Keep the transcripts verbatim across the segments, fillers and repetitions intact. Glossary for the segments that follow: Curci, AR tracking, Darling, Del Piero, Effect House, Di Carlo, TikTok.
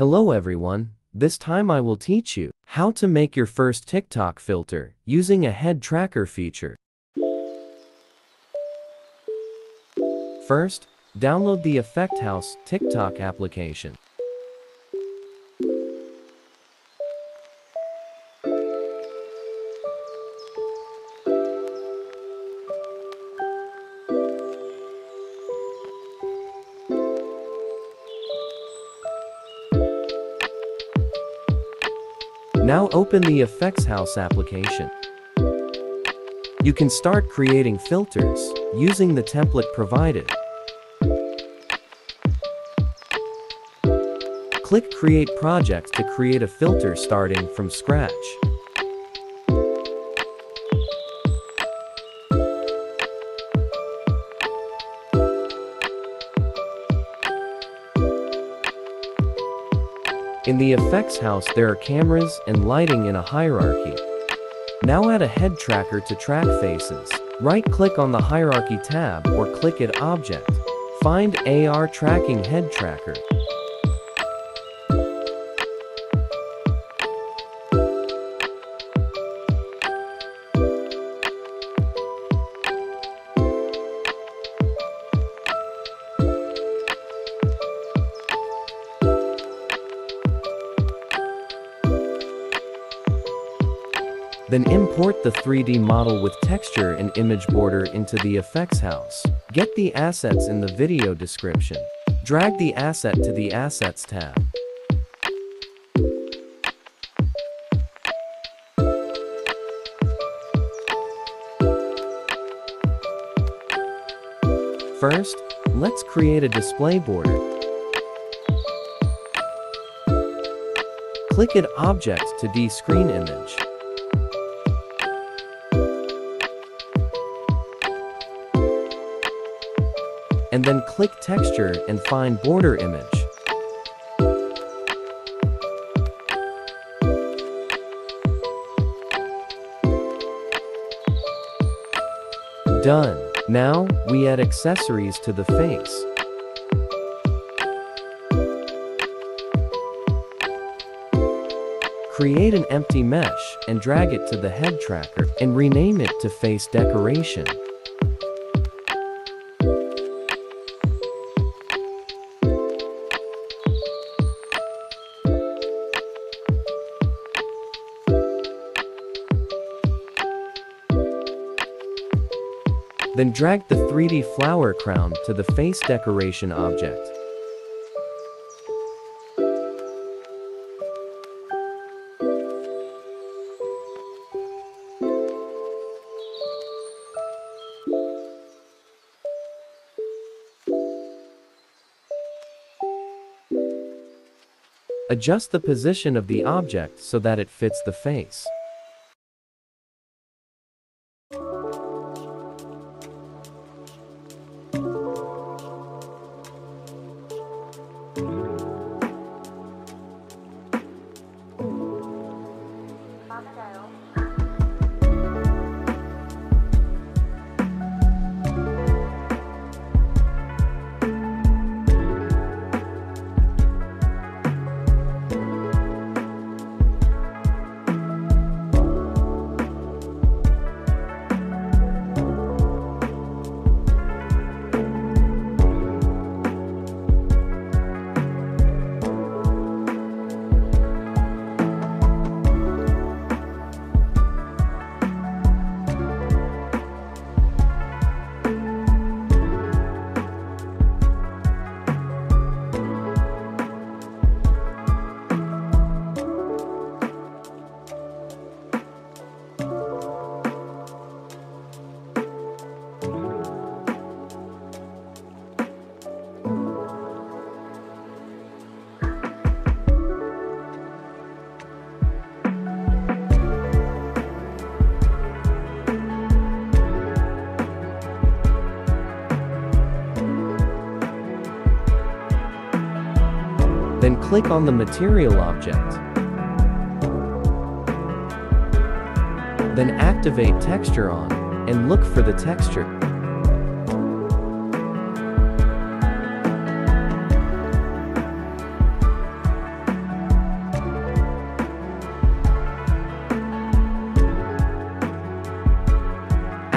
Hello everyone, this time I will teach you how to make your first TikTok filter using a head tracker feature. First, download the Effect House TikTok application. Now open the Effect House application. You can start creating filters using the template provided. Click Create Project to create a filter starting from scratch. In the Effects House there are cameras and lighting in a hierarchy. Now add a head tracker to track faces. Right-click on the hierarchy tab or click at Object. Find A R Tracking Head Tracker. Then import the three D model with texture and image border into the Effects House. Get the assets in the video description. Drag the asset to the Assets tab. First, let's create a display border. Click at Object to de-screen image. And then click Texture and find Border Image. Done. Now, we add accessories to the face. Create an empty mesh and drag it to the head tracker and rename it to Face Decoration. Then drag the three D flower crown to the face decoration object. Adjust the position of the object so that it fits the face. Then click on the material object. Then activate texture on, and look for the texture.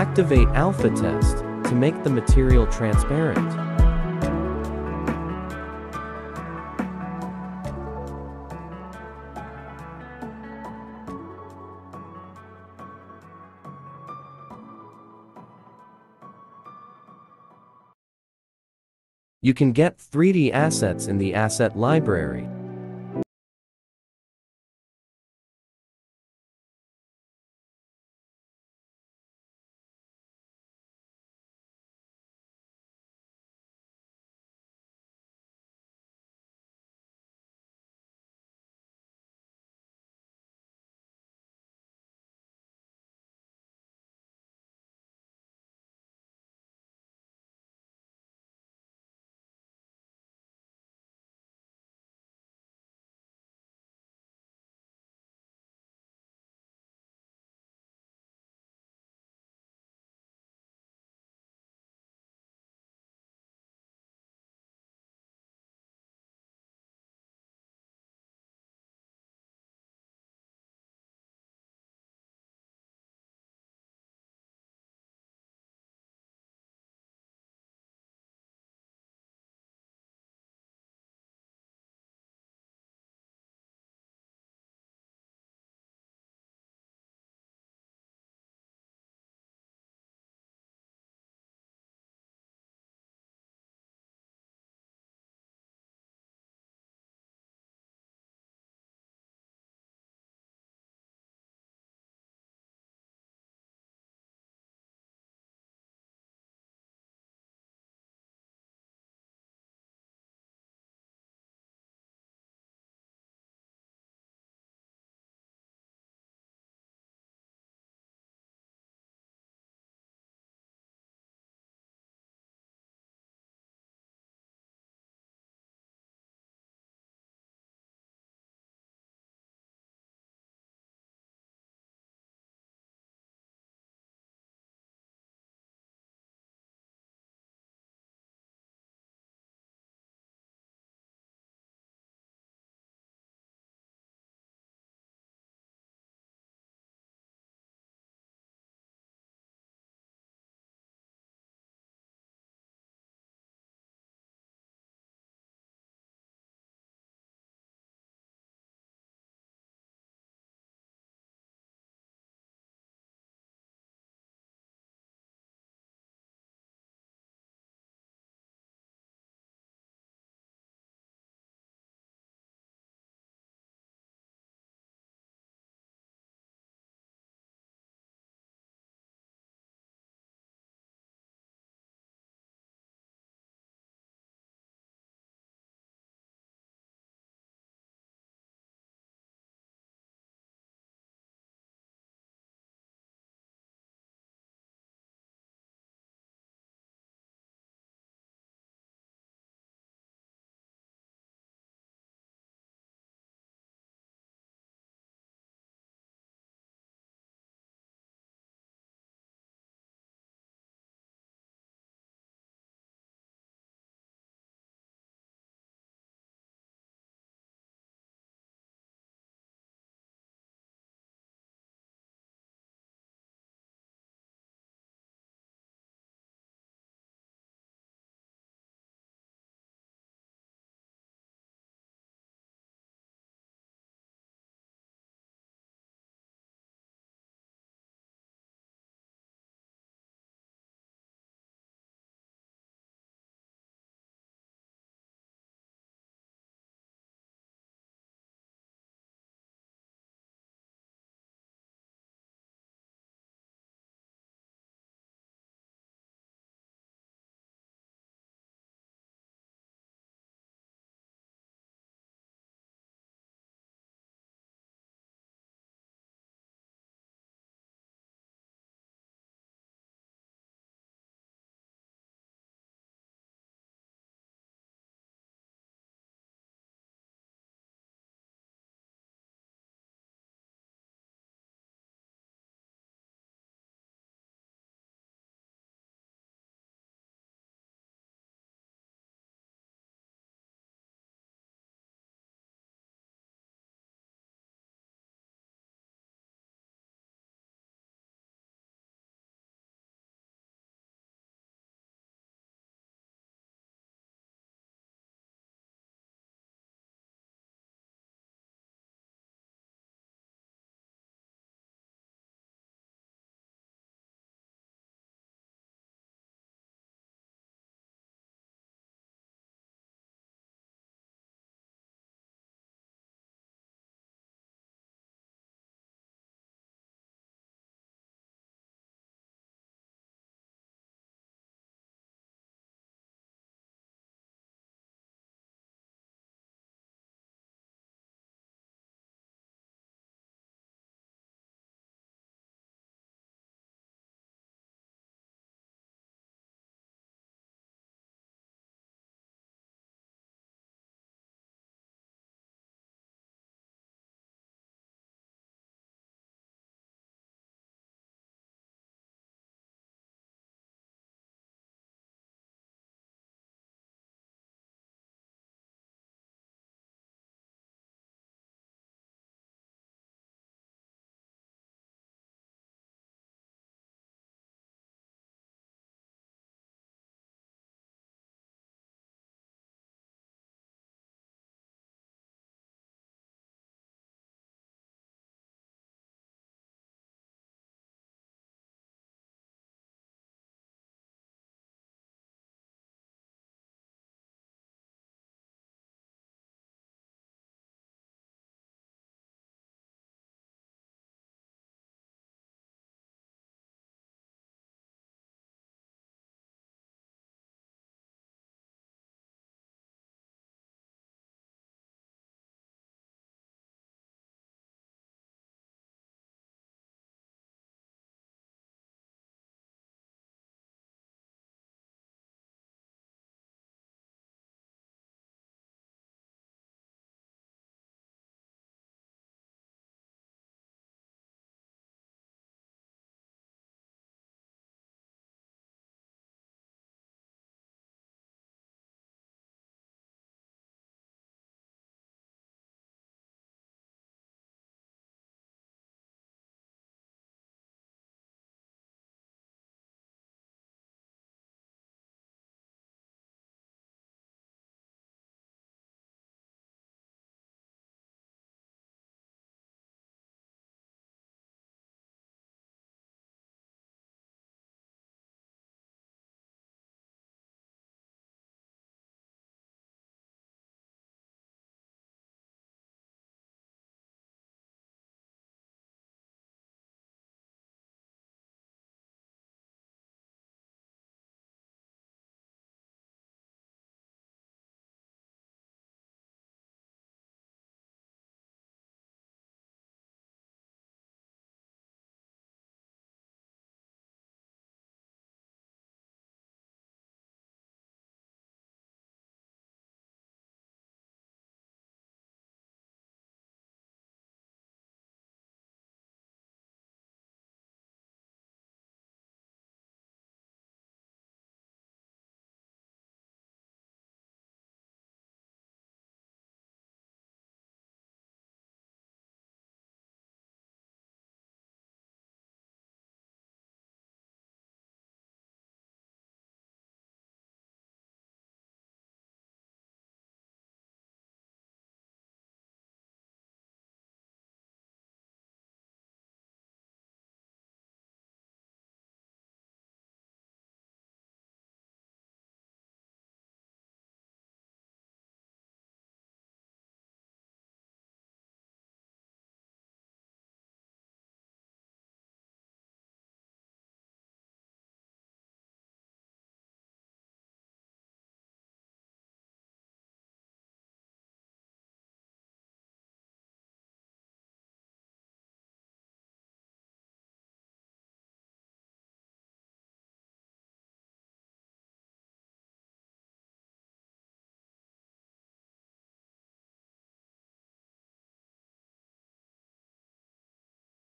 Activate alpha test to make the material transparent. You can get three D assets in the asset library.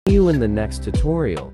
See you in the next tutorial.